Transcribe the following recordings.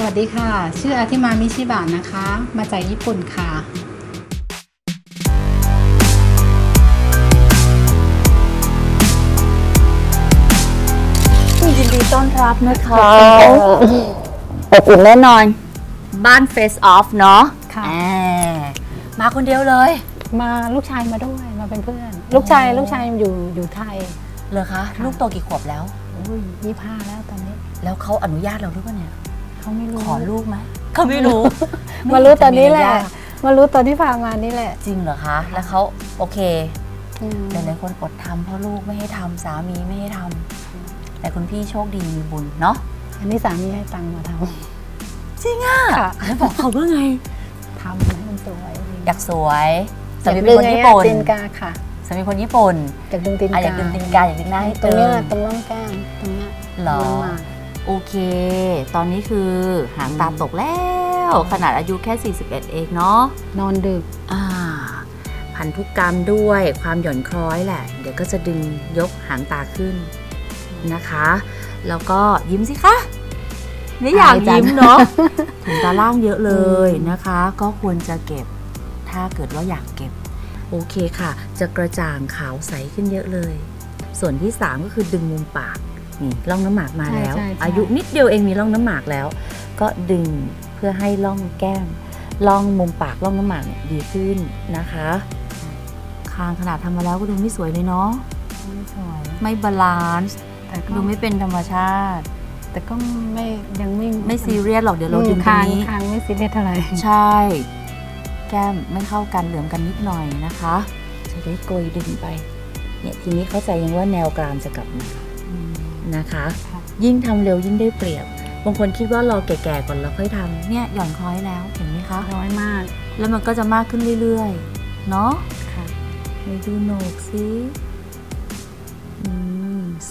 สวัสดีค่ะชื่ออาทิมามิชิบะนะคะมาจากญี่ปุ่นค่ะยินดีต้อนรับนะคะอบอุ่นแน่นอนบ้าน Face Off เนาะค่ะมาคนเดียวเลยมาลูกชายมาด้วยมาเป็นเพื่อนลูกชายอยู่ไทยเหรอคะลูกโตกี่ขวบแล้ว25แล้วตอนนี้แล้วเขาอนุญาตเราหรือเปล่าเนี่ยเขาไม่รู้ขอลูกไหมเขาไม่รู้มารู้ตอนนี้แหละมารู้ตอนที่พามานี่แหละจริงเหรอคะแล้วเขาโอเคแต่หลายคนอดทำเพราะลูกไม่ให้ทำสามีไม่ให้ทำแต่คุณพี่โชคดีมีบุญเนาะอันนี้สามีให้ตังค์มาทำจริงอ่ะแล้วบอกเขาว่าไงทำให้มันสวยอยากสวยสามีเป็นคนญี่ปุ่นตินกาค่ะสามีคนญี่ปุ่นอยากดึงตินกาอยากดึงตินกาอยากดึงหน้าให้ตึงตรงร่องแก้มตรงนี้หรอโอเคตอนนี้คือหางตาตกแล้วขนาดอายุแค่41เองเนาะนอนดึกพันธุกรรมด้วยความหย่อนคล้อยแหละเดี๋ยวก็จะดึงยกหางตาขึ้นนะคะแล้วก็ยิ้มสิคะนี่อยากยิ้มเนาะถึงตาล่างเยอะเลยนะคะก็ควรจะเก็บถ้าเกิดว่าอยากเก็บโอเคค่ะจะกระจ่างขาวใสขึ้นเยอะเลยส่วนที่3ก็คือดึงมุมปากนี่ร่องน้ำหมากมาแล้วอายุนิดเดียวเองมีร่องน้ำหมากแล้วก็ดึงเพื่อให้ร่องแก้มร่องมุมปากร่องน้ำหมากเนี่ยดีขึ้นนะคะคางขนาดทำมาแล้วก็ดูไม่สวยเลยเนาะไม่สวยไม่บาลานซ์ดูไม่เป็นธรรมชาติแต่ก็ไม่ยังไม่ซีเรียสหรอกเดี๋ยวเราดึงตรงนี้คางไม่ซีเรียสอะไรใช่แก้มไม่เข้ากันเหลื่อมกันนิดหน่อยนะคะจะได้โกยดึงไปเนี่ยทีนี้เข้าใจยังว่าแนวกรามจะกลับมานะคะยิ่งทำเร็วยิ่งได้เปรียบบางคนคิดว่ารอแก่ๆก่อนแล้วค่อยทำเนี่ยหย่อนคล้อยแล้วเห็นไหมคะคล้อยมากแล้วมันก็จะมากขึ้นเรื่อยๆเนาะค่ะไปดูโหนกซิ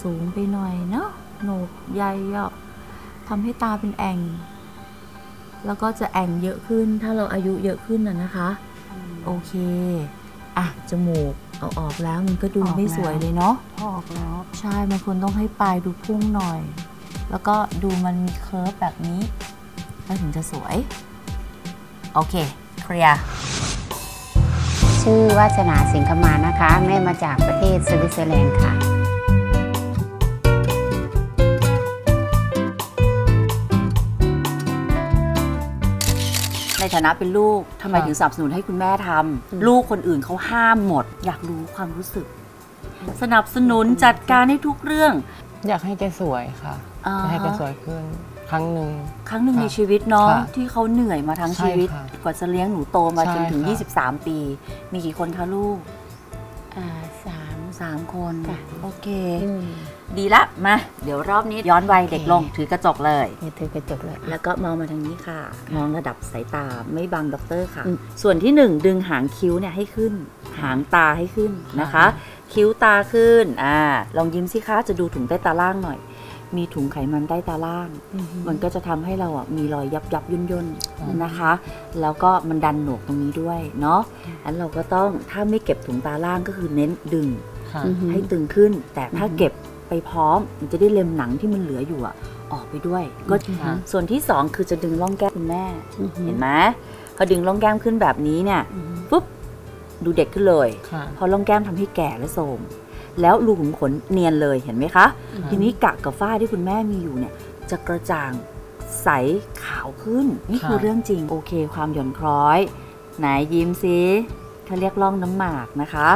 สูงไปหน่อยเนาะโหนกใหญ่ทำให้ตาเป็นแอ่งแล้วก็จะแอ่งเยอะขึ้นถ้าเราอายุเยอะขึ้นนะคะโอเคอ่ะจมูกเอาออกแล้วมันก็ดูไม่สวยเลยเนาะออกแล้วใช่มันควรต้องให้ปลายดูพุ่งหน่อยแล้วก็ดูมันมีเคิร์ฟแบบนี้แล้วถึงจะสวยโอเคเคลียร์ชื่อวาสนาสิงคมานะคะแม่มาจากประเทศสวิตเซอร์แลนด์ค่ะในฐานะเป็นลูกทำไมถึงสนับสนุนให้คุณแม่ทำลูกคนอื่นเขาห้ามหมดอยากรู้ความรู้สึกสนับสนุนจัดการให้ทุกเรื่องอยากให้แกสวยค่ะอยากให้แกสวยขึ้นครั้งหนึ่งในชีวิตเนาะที่เขาเหนื่อยมาทั้งชีวิตกว่าจะเลี้ยงหนูโตมาจนถึง23ปีมีกี่คนคะลูก3คนโอเคดีละมาเดี๋ยวรอบนี้ย้อนวัยเด็กลงถือกระจกเลยแล้วก็มองมาทางนี้ค่ะมองระดับสายตาไม่บังด็อกเตอร์ค่ะส่วนที่1ดึงหางคิ้วเนี่ยให้ขึ้นหางตาให้ขึ้นนะคะคิ้วตาขึ้นลองยิ้มสิคะจะดูถุงใต้ตาล่างหน่อยมีถุงไขมันใต้ตาล่างมันก็จะทำให้เราอ่ะมีรอยยับย่นนะคะแล้วก็มันดันโหนกตรงนี้ด้วยเนาะอันเราก็ต้องถ้าไม่เก็บถุงตาล่างก็คือเน้นดึงให้ตึงขึ้นแต่ถ้าเก็บไปพร้อมมันจะได้เล็มหนังที่มันเหลืออยู่ออกไปด้วยก็ส่วนที่2คือจะดึงร่องแก้มคุณแม่เห็นไหมพอดึงร่องแก้มขึ้นแบบนี้เนี่ยปุ๊บดูเด็กขึ้นเลยพอร่องแก้มทำให้แก่และโทรมแล้วรูขุมขนเนียนเลยเห็นไหมคะทีนี้กะกับฝ้าที่คุณแม่มีอยู่เนี่ยจะกระจ่างใสขาวขึ้นนี่คือเรื่องจริงโอเคความหย่อนคล้อยไหนยิ้มซิเขาเรียกร่องน้ำหมากนะคะ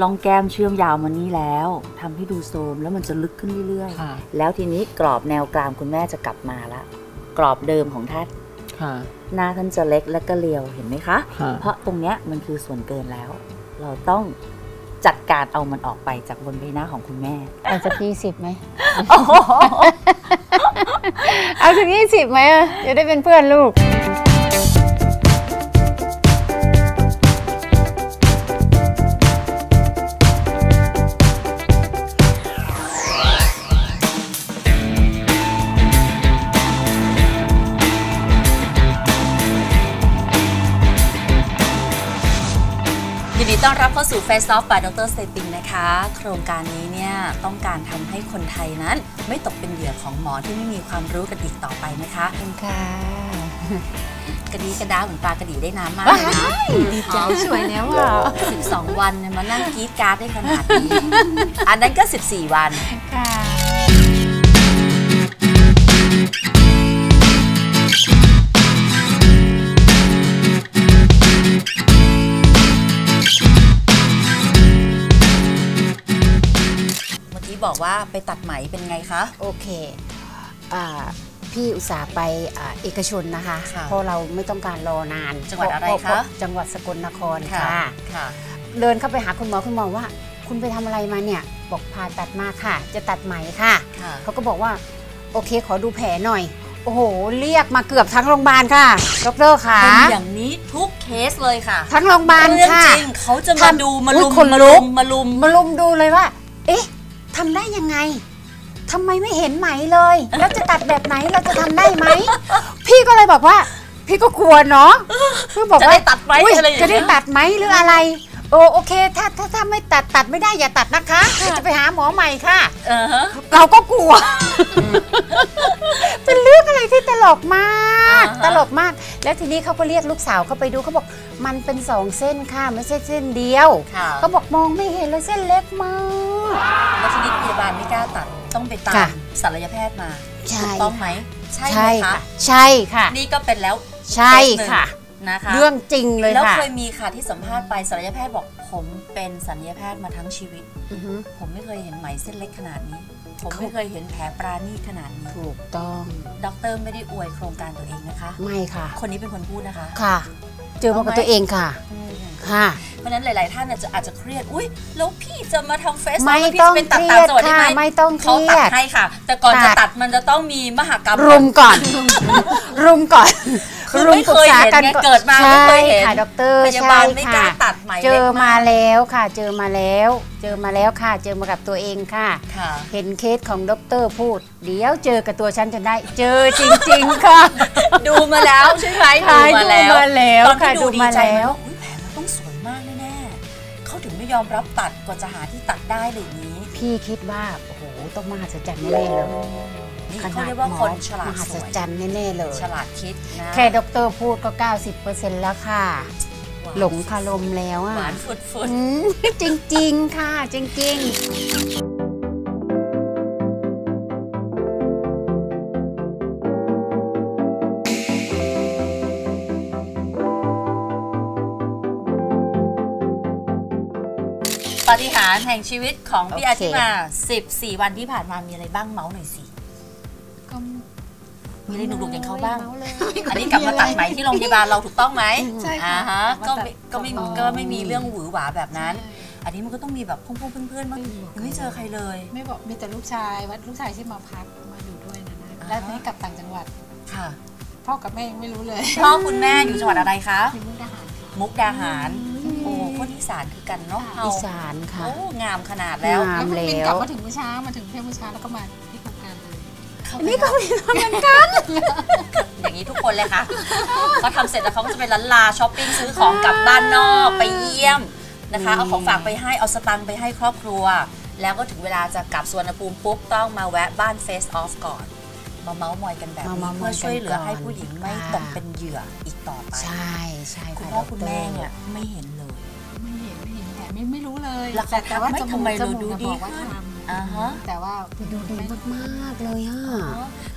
ร่องแก้มเชื่อมยาวมานี่แล้วทำให้ดูโทรมแล้วมันจะลึกขึ้นเรื่อยๆแล้วทีนี้กรอบแนวกรามคุณแม่จะกลับมาละกรอบเดิมของท่านหน้าท่านจะเล็กและก็เรียวเห็นไหมคะเพราะตรงเนี้ยมันคือส่วนเกินแล้วเราต้องจัดการเอามันออกไปจากบนใบหน้าของคุณแม่อาจจะ20ไหมเอาถึง20ไหมจะได้เป็นเพื่อนลูก ต้อนรับเข้าสู่ Face Off ป่าดร.เซปิงนะคะโครงการนี้เนี่ยต้องการทำให้คนไทยนั้นไม่ตกเป็นเหยื่อของหมอที่ไม่มีความรู้กันอีกต่อไปนะคะคุณค่ะกระดีกระดาเหมือนปลากระดีได้น้ำมากเลยนะดีใจสวยแล้วอ่ะ12 วันมานั่งกรี๊ดการ์ดได้ขนาดนี้อันนั้นก็14 วันค่ะบอกว่าไปตัดไหมเป็นไงคะโอเคพี่อุตส่าห์ไปเอกชนนะคะเพราะเราไม่ต้องการรอนานจังหวัดอะไรคะจังหวัดสกลนครค่ะเดินเข้าไปหาคุณหมอคุณหมอว่าคุณไปทำอะไรมาเนี่ยบอกผ่าตัดมาค่ะจะตัดไหมค่ะเขาก็บอกว่าโอเคขอดูแผลหน่อยโอ้โหเรียกมาเกือบทั้งโรงพยาบาลค่ะดร.ค่ะเป็นอย่างนี้ทุกเคสเลยค่ะทั้งโรงพยาบาลค่ะจริงเขาจะมาดูมาลุมดูเลยว่าเอ๊ะทำได้ยังไงทำไมไม่เห็นไหมเลยแล้วจะตัดแบบไหนเราจะทำได้ไหม พี่ก็เลยบอกว่าพี่ก็กลัวเนาะพี่บอกว่าจะได้ตัดไหมจะได้ตัดไหมหรืออะไรโอเคถ้าไม่ตัดไม่ได้อย่าตัดนะคะจะไปหาหมอใหม่ค่ะเราก็กลัว เป็นเรื่องอะไรที่ตลกมากแล้วทีนี้เขาก็เรียกลูกสาวเขาไปดูเขาบอกมันเป็น2เส้นค่ะไม่ใช่เส้นเดียวเขาบอกมองไม่เห็นเลยเส้นเล็กมากแล้วทีนี้พยาบาลไม่กล้าตัดต้องไปตามศัลยแพทย์มาถูกต้องไหมใช่ค่ะใช่ค่ะนี่ก็เป็นแล้วใช่ค่ะเรื่องจริงเลยค่ะแล้วเคยมีค่ะที่สัมภาษณ์ไปศัลยแพทย์บอกผมเป็นศัลยแพทย์มาทั้งชีวิตผมไม่เคยเห็นไหมเส้นเล็กขนาดนี้ผมไม่เคยเห็นแผลปราณีขนาดนี้ถูกต้องด็อกเตอร์ไม่ได้อวยโครงการตัวเองนะคะไม่ค่ะคนนี้เป็นคนพูดนะคะค่ะเจอมากับตัวเองค่ะค่ะเพราะนั้นหลายๆท่านอาจจะเครียดอุ้ยแล้วพี่จะมาทำเฟซไม่ต้องเป็นตัดตามสวัสดิไหมไม่ต้องเขาตัดให้ค่ะแต่ก่อนจะตัดมันจะต้องมีมหากรรมรุมก่อนคือไม่เคยเห็นเกิดมาไม่เคยเห็นค่ะดร.พยาบาลไม่กล้าตัดไหมเจอมาแล้วค่ะเจอมากับตัวเองค่ะเห็นเคสของดร.พูดเดี๋ยวเจอกับตัวฉันจนได้เจอจริงๆค่ะดูมาแล้วใช่ไหมดูมาแล้วตอนที่ดูดีใจแล้วแผลมันต้องสวยมากแน่ๆเขาถึงไม่ยอมรับตัดกว่าจะหาที่ตัดได้เลยนี้พี่คิดว่าโอ้โหต้องมหัศจรรย์แน่เลยเขาเรียกว่าคนฉลาดมหัศจรรย์แน่ๆเลยฉลาดคิดนะแค่ดร.พูดก็ 90% แล้วค่ะหลงคารมแล้วอ่ะหวานฟุดจริงๆค่ะจริงๆปฏิหาริย์แห่งชีวิตของพี่อาทิมา14 วันที่ผ่านมามีอะไรบ้างเมาส์หน่อยสิมีอะไรหนุกๆอย่างเขาบ้างอันนี้กลับมาตัดไหมที่โรงพยาบาลเราถูกต้องไหมใช่ค่ะก็ไม่มีเรื่องหวือหวาแบบนั้นอันนี้มันก็ต้องมีแบบพุ่งๆเพื่อนๆบ้างไม่เจอใครเลยไม่บอกมีแต่ลูกชายว่าลูกชายที่มาพักมาอยู่ด้วยนะแล้วนี่กลับต่างจังหวัดค่ะพ่อกับแม่ยังไม่รู้เลยพ่อคุณแม่อยู่จังหวัดอะไรคะมุกดาหารโอ้คนอีสานคือกันเนาะอีสานค่ะงามขนาดแล้วแล้วก็บินกลับมาถึงเมื่อเช้าแล้วก็มาที่โครงการเลยนี่ก็มีทำงานกันอย่างนี้ทุกคนเลยค่ะเขาทำเสร็จแล้วเขาก็จะไปร้านลาช้อปปิ้งซื้อของกลับบ้านนอกไปเยี่ยมนะคะเอาของฝากไปให้เอาสตังค์ไปให้ครอบครัวแล้วก็ถึงเวลาจะกลับสุวรรณภูมิปุ๊บต้องมาแวะบ้าน Face Off ก่อนมาเมาส์มอยกันแบบนี้เพื่อช่วยเหลือให้ผู้หญิงไม่ตกเป็นเหยื่ออีกต่อไปใช่ใช่คุณพ่อคุณแม่เนี่ยไม่เห็นเลยแต่ไม่รู้เลยแต่ว่าทำไมเราดูดีแต่ว่าดูดีมากๆเลยอ่ะ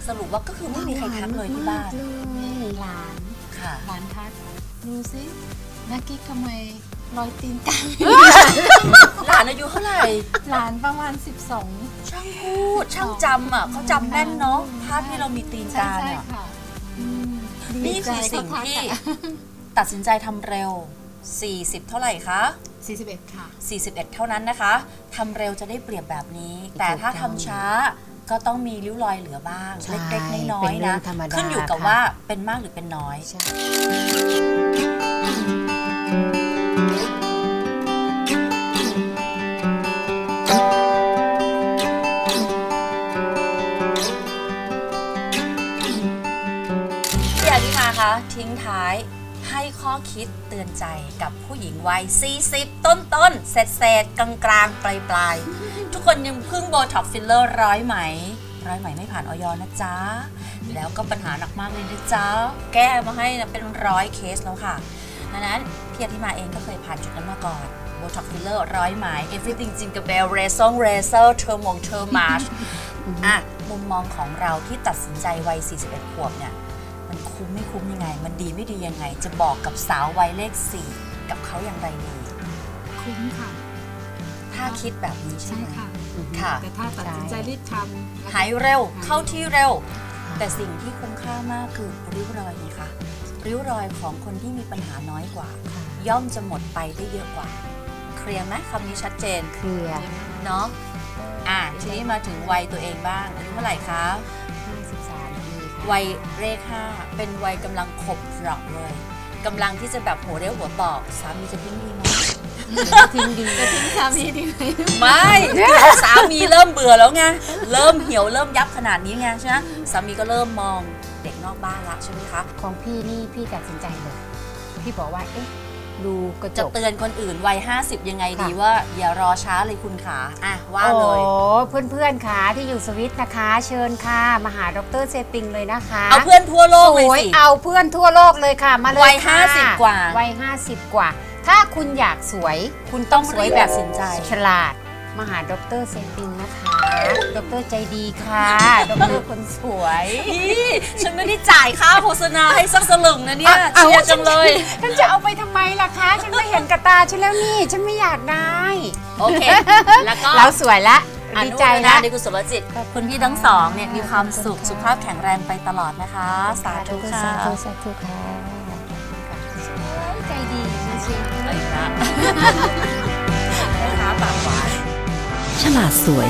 สรุปว่าก็คือไม่มีใครทักเลยที่บ้านหลานทักดูซินักกิ๊กทำไมรอยตีนไก่หลานอายุเท่าไหร่หลานประมาณ12ช่างพูดช่างจำอ่ะเขาจำแม่นเนาะภาพที่เรามีตีนไก่เนี่ยนี่คือสิ่งที่ตัดสินใจทำเร็ว40เท่าไหร่คะ41ค่ะ41เท่านั้นนะคะทำเร็วจะได้เปรียบแบบนี้แต่ถ้าทำช้าก็ต้องมีริ้วรอยเหลือบ้างเล็กๆน้อยๆนะขึ้นอยู่กับว่าเป็นมากหรือเป็นน้อยพี่อาทิมาคะทิ้งท้าย ให้ข้อคิดเตือนใจกับผู้หญิงวัย40ต้นๆเศษๆกลางๆปลายๆทุกคนยังพึ่งโบท็อกซ์ฟิลเลอร์ร้อยไหมไม่ผ่านอย.นะจ๊ะแล้วก็ปัญหาหนักมากเลยนะจ๊ะแก้มาให้นะเป็น100เคสแล้วค่ะดังนั้นพี่อธิมาเองก็เคยผ่านจุดนั้นมาก่อนโบท็อกซ์ฟิลเลอร์100ไหม everything jingle bell razor thermong thermage มุมมองของเราที่ตัดสินใจวัย41ขวบเนี่ยมันคุ้มไม่คุ้มยังไงมันดีไม่ดียังไงจะบอกกับสาววัยเลข4กับเขาอย่างไรดีคุ้มค่ะถ้าคิดแบบนี้ใช่ไหมค่ะแต่ถ้าตัดสินใจรีบทำหายเร็วเข้าที่เร็วแต่สิ่งที่คุ้มค่ามากคือริ้วรอยนี่ค่ะริ้วรอยของคนที่มีปัญหาน้อยกว่าย่อมจะหมดไปได้เยอะกว่าเคลียร์ไหมคำนี้ชัดเจนเคลียร์เนาะทีนี้มาถึงวัยตัวเองบ้างอายุเท่าไหร่คะวัยเลข5เป็นวัยกำลังขบหลอกเลยกำลังที่จะแบบหัวเรี่ยวหัวต่อสามีจะทิ้งดีไหมทิ้งดีจะทิ้งสามีดีไหมไม่สามีเริ่มเบื่อแล้วไงเริ่มเหี่ยวเริ่มยับขนาดนี้ไงใช่ไหมสามีก็เริ่มมองเด็กนอกบ้านละใช่ไหมคะของพี่นี่พี่ตัดสินใจเลยพี่บอกว่าเอ๊ะดูกระจกจะเตือนคนอื่นวัย50ยังไงดีว่าอย่ารอช้าเลยคุณขาว่าเลยโอ้เพื่อนๆค่ะที่อยู่สวิตนะคะเชิญค่ะมาหาดรเซปิงเลยนะคะเอาเพื่อนทั่วโลกเลยสิเอาเพื่อนทั่วโลกเลยค่ะมาเลยวัย50กว่าวัย50กว่าถ้าคุณอยากสวยคุณต้องสวยแบบสินใจฉลาดมาหาดรเซปิงนะคะดรใจดีค่ะดรคนสวยฉันไม่ได้จ่ายค่าโฆษณาให้สักสลึงนะเนี่ยเชียร์จังเลยฉันจะเอาไปทำไมล่ะคะฉันไม่เห็นกระตาฉันแล้วนี่ฉันไม่อยากได้โอเคแล้วก็เราสวยละดีใจนะในกุศลจิตคุณพี่ทั้งสองเนี่ยมีความสุขสุขภาพแข็งแรงไปตลอดนะคะสาธุค่ะสาธุค่ะใจดีจริงๆเลยค่ะปากหวานฉลาดสวย